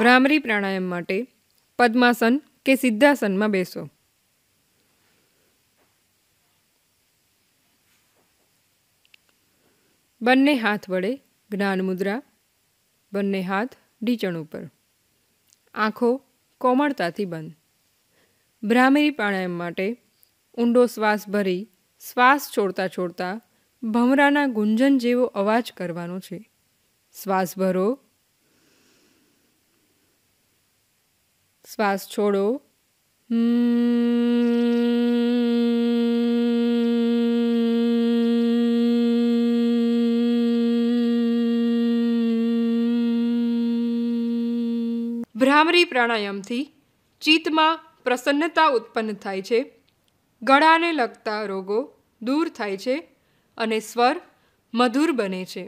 ભ્રામરી પ્રાણાયામ માટે પદ્માસન કે સિદ્ધાસનમાં બેસો। બંને હાથ વડે જ્ઞાન મુદ્રા, બંને હાથ ઢીચણ ઉપર, આંખો કોમળતાથી બંધ। ભ્રામરી પ્રાણાયામ માટે ઊંડો શ્વાસ ભરી શ્વાસ છોડતા છોડતા ભમરાના ગુંજન જેવો અવાજ કરવાનો છે। શ્વાસ ભરો, શ્વાસ છોડો। ભ્રામરી પ્રાણાયામથી ચિત્તમાં પ્રસન્નતા ઉત્પન્ન થાય છે, ગળાને લગતા રોગો દૂર થાય છે અને સ્વર મધુર બને છે।